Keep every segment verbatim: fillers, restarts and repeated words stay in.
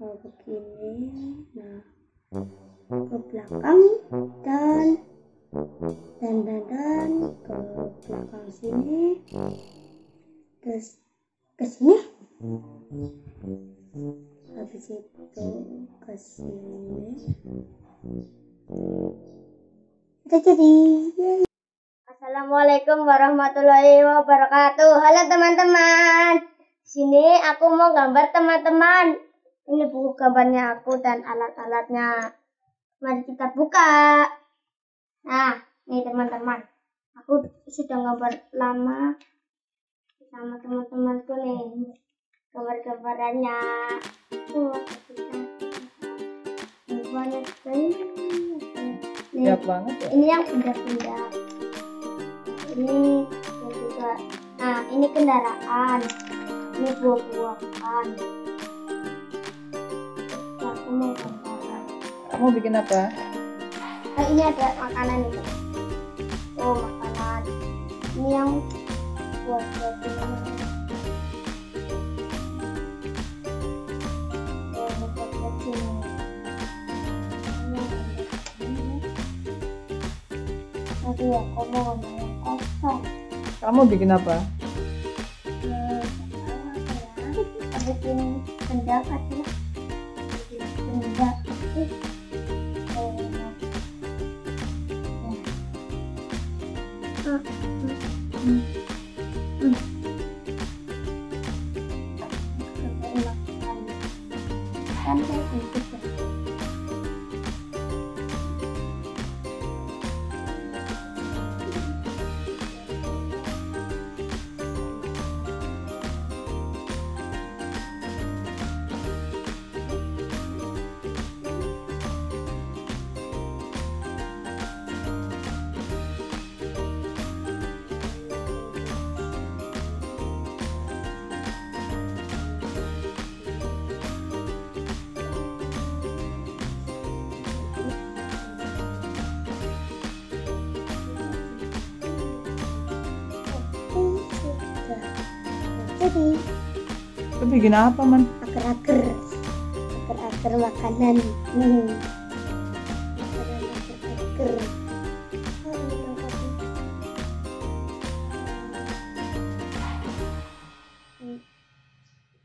Kalau begini, nah ke belakang dan dan dan, dan ke belakang sini, terus ke sini, habis itu ke sini, udah jadi. Yay. Assalamualaikum warahmatullahi wabarakatuh. Halo teman-teman, sini aku mau gambar teman-teman. Ini buku gambarnya aku dan alat-alatnya. Mari kita buka. Nah, ini teman-teman, aku sudah gambar lama sama teman-temanku nih. Gambar-gambarannya tuh banyak sekali. Ini banget ya. Ini yang benda-benda. Ini juga. Nah, ini kendaraan. Ini buah-buahan. Aku mau gambar. Kamu bikin apa? Nah, ini ada makanan ini. Oh, makanan. Ini yang buah-buah ini. Buah-buah ini. Nanti aku mau gambar. Kamu bikin apa? Ya, aku bikin benda kecil. Benda kecil. Itu bikin apa, man? Agar-agar, agar-agar makanan. Hmm. Agar-agar.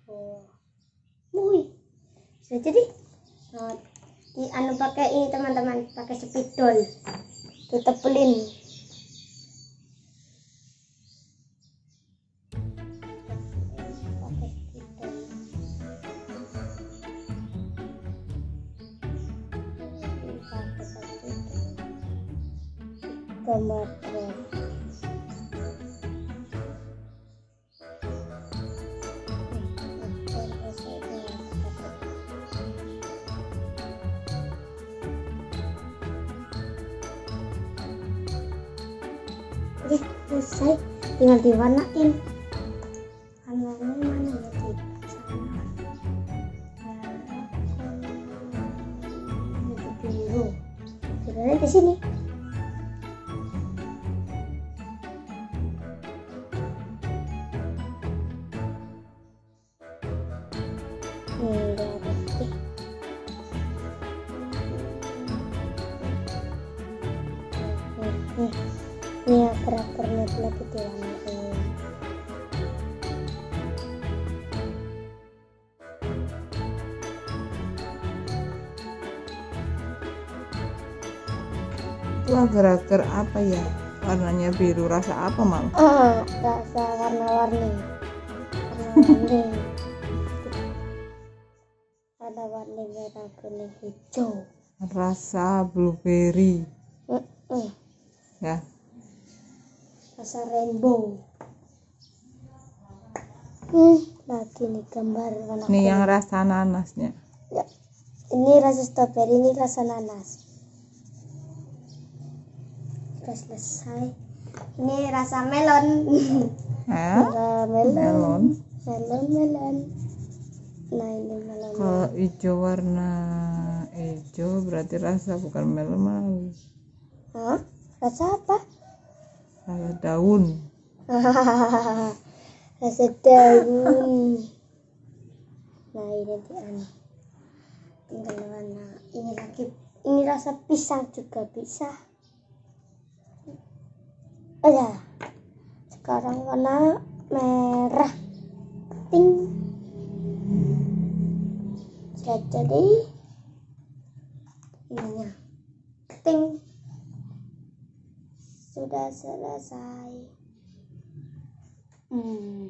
Oh, wuih, bisa jadi. Nah, di anu pakai ini teman-teman, pakai spidol, kita pelin. Gambar jadi selesai, tinggal diwarnain. Nih, ini agar-agarnya lagi diwarnain. Itu agar-agar apa ya? Warnanya biru, rasa apa, Mam? Oh, rasa warna-warni. Warna-warni. Ada warna merah, kuning, hijau. Rasa blueberry. Mm -mm. Ya. Rasa rainbow. Hmm, lagi nih gambar warna. Ini yang rasa nanasnya. Ya. Ini rasa strawberry, ini rasa nanas. Sudah selesai. Ini rasa melon. Eh? melon. Melon. Melon, melon. Nah, ini melon. Kalau hijau warna hijau berarti rasa bukan melon malu. Hah? Rasa apa? Rasa daun. Rasa daun. Nah, ini dia. tinggal warna ini lagi, ini rasa pisang juga bisa. Oh ya, sekarang warna merah ting. Sudah jadi ininya ting, sudah selesai. Hmm,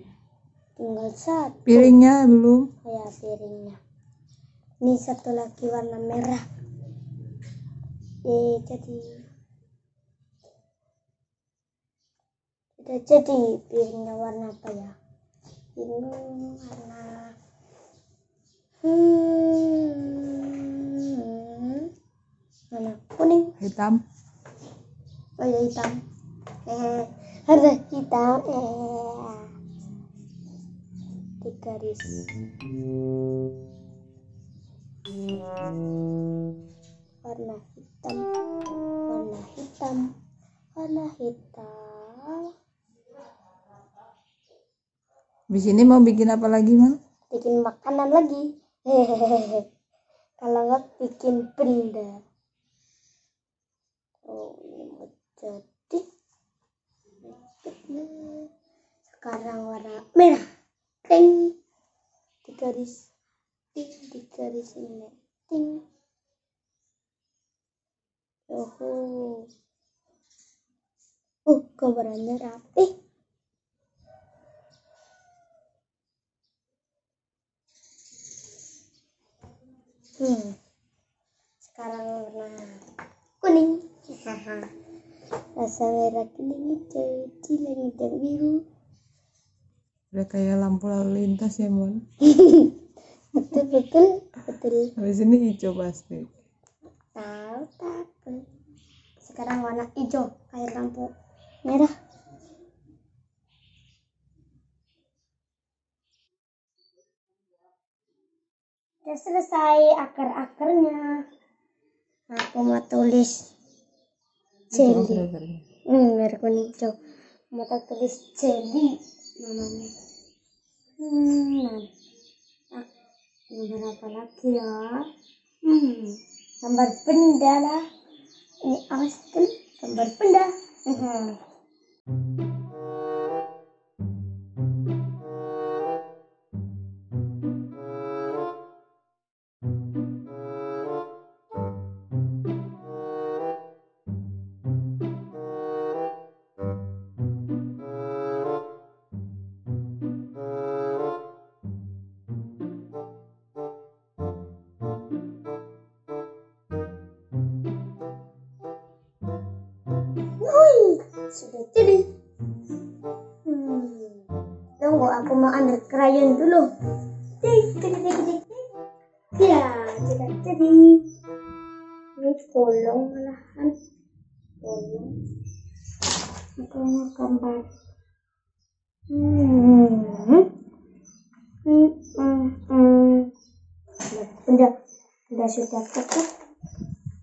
tinggal satu piringnya belum? Ya, piringnya ini satu lagi warna merah. Eh, jadi sudah jadi piringnya warna apa ya? Ini warna hmm warna kuning, hitam. Oh ya, hitam. Eh, warna hitam. Eh, tiga garis. Warna hitam, warna hitam, warna hitam. Di sini mau bikin apa lagi, Mang? Bikin makanan lagi. Hehehe. Kalau nggak bikin benda. Oh, ini mau jadi. Sekarang warna merah. Ting, di garis, ting, di garis ini, ting. Yohoo. Uh, gambarannya rapi. Hmm. Sekarang warna kuning. Haha. Rasa merah kuning hijau, cilang dan biru. Udah kayak lampu lalu lintas ya, Mon. Betul, betul, betul. Habis ini hijau pasti. Tahu, tahu. Sekarang warna hijau kayak lampu merah. Udah selesai akar-akarnya. Aku mau tulis jelly. Hmm, merah kuning hijau. Mau tulis jelly namanya. Hmm, nah, gambar apa lagi ya? Hmm, gambar benda lah. Ini awas tuh, gambar benda. Hmm. Sudah jadi. Hmm. Tunggu, aku mau ambil krayon dulu. Tik, tik, tik, tik. Ya, sudah jadi. Ini bolong malahan. Bolong. Aku mau gambar. Hmm. Hmm. Hmm. Hmm. Benda, benda sudah cukup.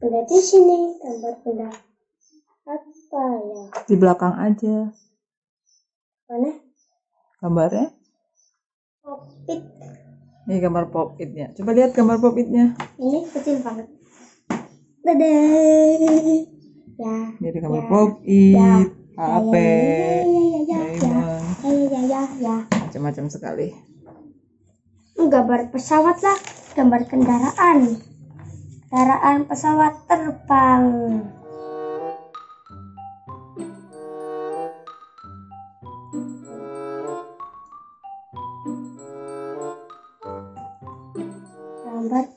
Benda di sini, gambar benda. Apa ya? Di belakang aja. Mana? Gambarnya? Pop-it. Ini gambar pop-itnya. Coba lihat gambar pop-itnya. Ini kecil banget. Dadah. Ya. Jadi gambar ya. Pop-it, ya. H P, Diamond, macam-macam sekali. Gambar pesawat lah, gambar kendaraan, kendaraan pesawat terbang.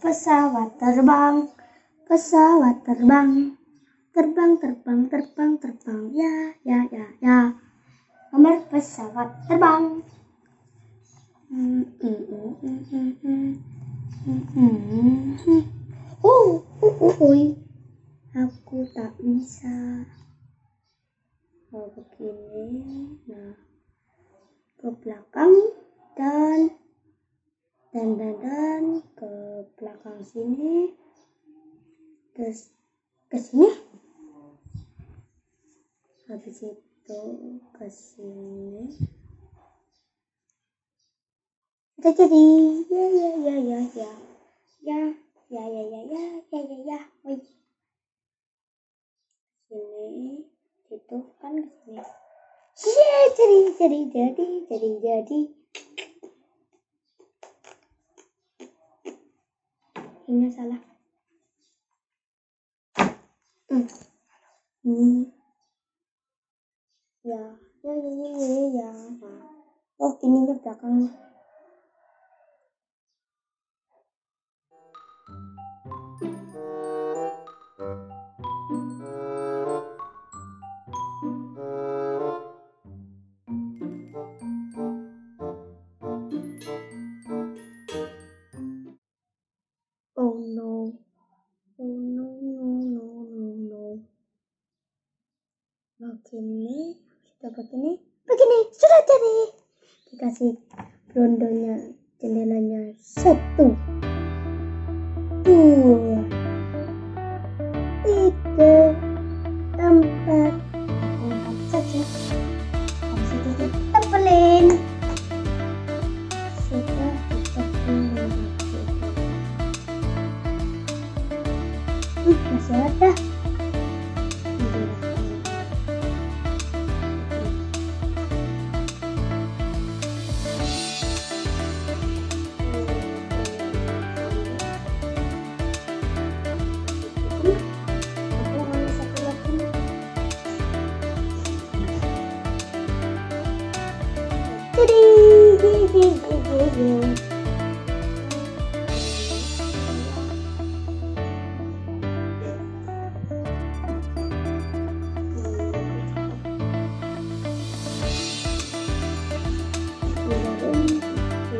Pesawat terbang, pesawat terbang, terbang, terbang, terbang, terbang, ya, ya, ya, ya. Gambar pesawat terbang. Hmm, hmm, hmm, hmm, hmm, hmm, hmm. Uh, uh, uh, uh. Aku tak bisa. Oh, begini, nah, ke belakang dan. Dan badan ke belakang sini, terus ke sini, habis itu ke sini. Udah jadi, ya ya ya ya ya ya ya ya ya ya ya ya ya wih sini itu kan kesini ya jadi jadi jadi jadi jadi ini salah hmm ini ya ya ya ya ya oh ini ke belakang. Oh no, oh no no no no no. Begini, kita begini, begini sudah jadi. Dikasih blondonya jendelanya satu, dua, tiga, empat, empat saja. Habis itu kita tebelin. Masih ada jadi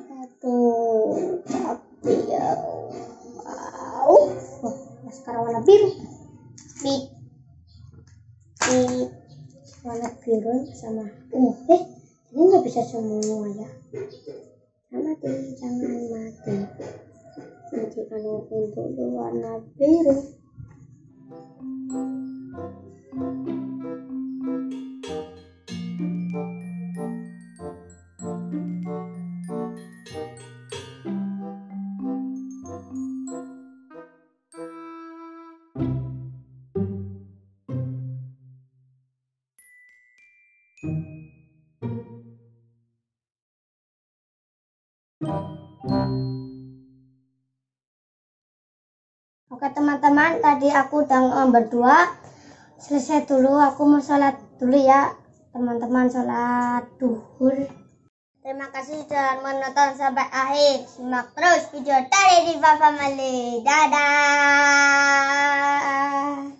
jadi tuh tapi ya mau oh, maskara warna biru bit bit warna biru sama ungu uh, eh ini nggak bisa semua ya sama tuh jangan mati nanti kalau untuk warna biru oke teman-teman, tadi aku udah berdua selesai dulu. Aku mau sholat dulu ya teman-teman, sholat duhur. Terima kasih sudah menonton sampai akhir. Simak terus video dari Diva Family. Dadah.